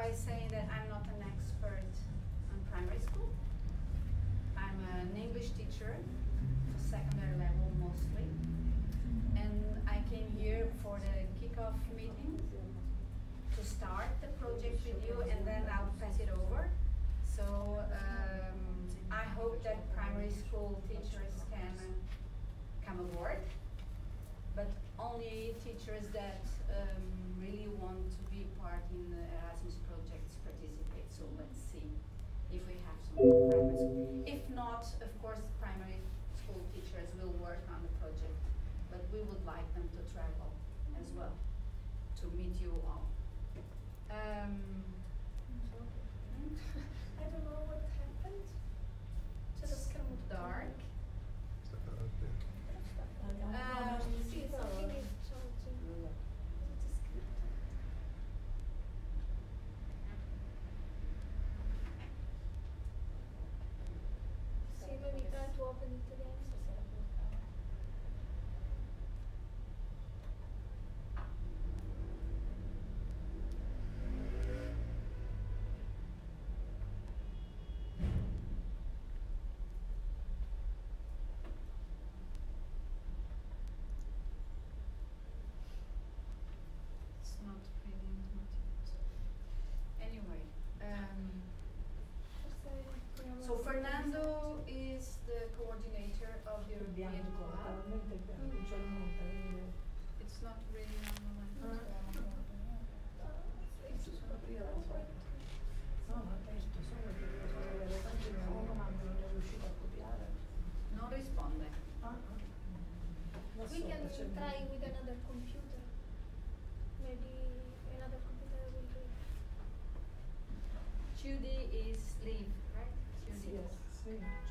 by saying that I'm not an expert on primary school. I'm an English teacher, for secondary level mostly. And I came here for the kickoff meeting to start the project with you, and then I'll pass it over. So I hope that primary school teachers can come aboard, but only teachers that really want to be part in the Erasmus projects participate. So let's see if we have some primary school. If not, of course, primary school teachers will work on the project, but we would like them to travel as well to meet you all. I don't know what happened. Just come dark. See when we try to open it again. Anyway, so Fernando is the coordinator of the European Club. It's not really on the line. Non risponde. We can try with another computer. Maybe another computer will do it. Judy is leave, right? Judy. Yes. Yes.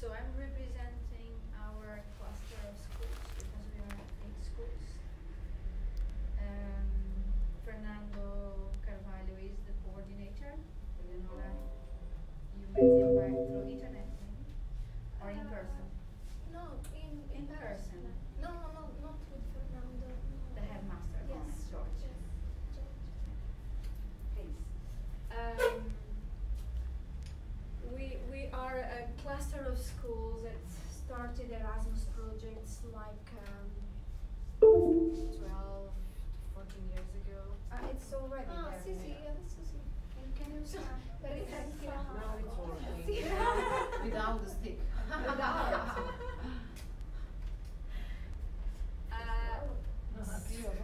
So I'm representing our cluster of schools because we are 8 schools. Fernando Carvalho is the coordinator. Leonora, you met him by through internet or in person? No, in person. No, not with Fernando. No. The headmaster, yes. George. Yes. George. Please. We are a cluster of schools that started Erasmus projects like 12. 14 years ago. It's already there. Ah, Susie, yeah, Susie. Can you start? But it has now it's working. Without the stick. Without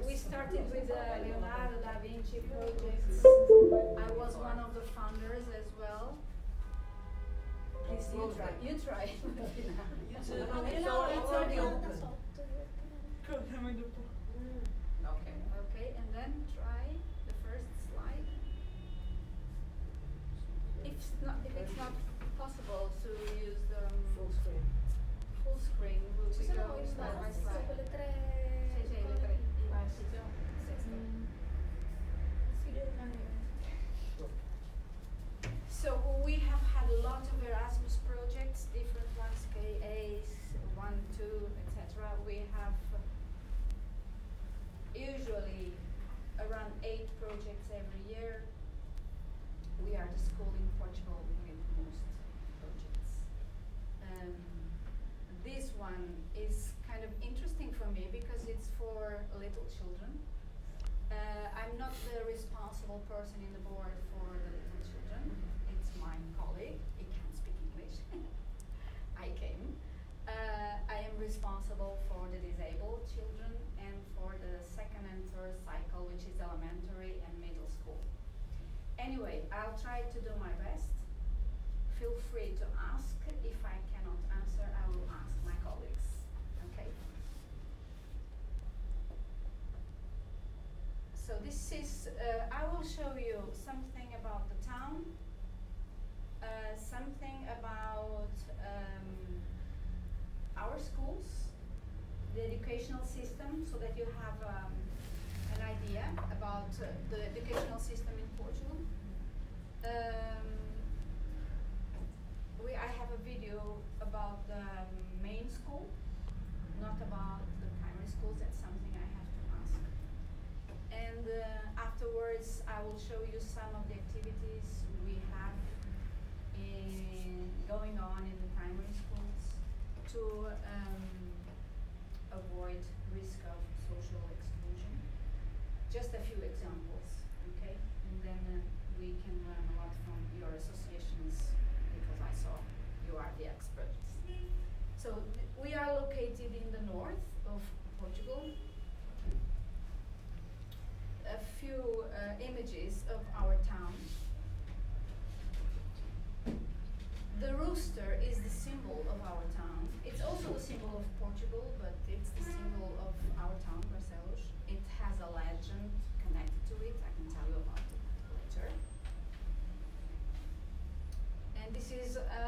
we started with the Leonardo da Vinci projects. I was one of the founders as well. Please, you try. It's already open. Okay, and then try the first slide. If it's not possible to use the full screen, we'll just go slide by slide. So we have had a lot of Erasmus projects, different ones, KAs, 1, 2, etc. We have usually around 8 projects every year. We are the school in Portugal with most projects. This one is kind of interesting for me because it's for little children. I'm not the responsible person in the board for the little children. It's my colleague. He can't speak English. I came. I am responsible for the disabled children and for the second and third cycle, which is elementary and middle school. Anyway, I'll try to do my best. Feel free to ask. If I cannot answer, I will ask my colleagues. Okay? So this is, I will show you something about the town, something about our schools, the educational system, so that you have an idea about the educational system in Portugal. I have a video about the main school, not about the primary schools. That's something I have to ask. And afterwards, I will show you some of the activities we have going on in the primary schools to avoid risk of social exclusion. Just a few examples, okay? And then we can learn a lot from your associations, because I saw you are the experts. So we are located in the north of Portugal. A few images of our town. The rooster is the symbol of our town. It's also a symbol of Portugal, but it's the symbol of our town, Barcelos. It has a legend connected to it. I can tell you about it later. And this is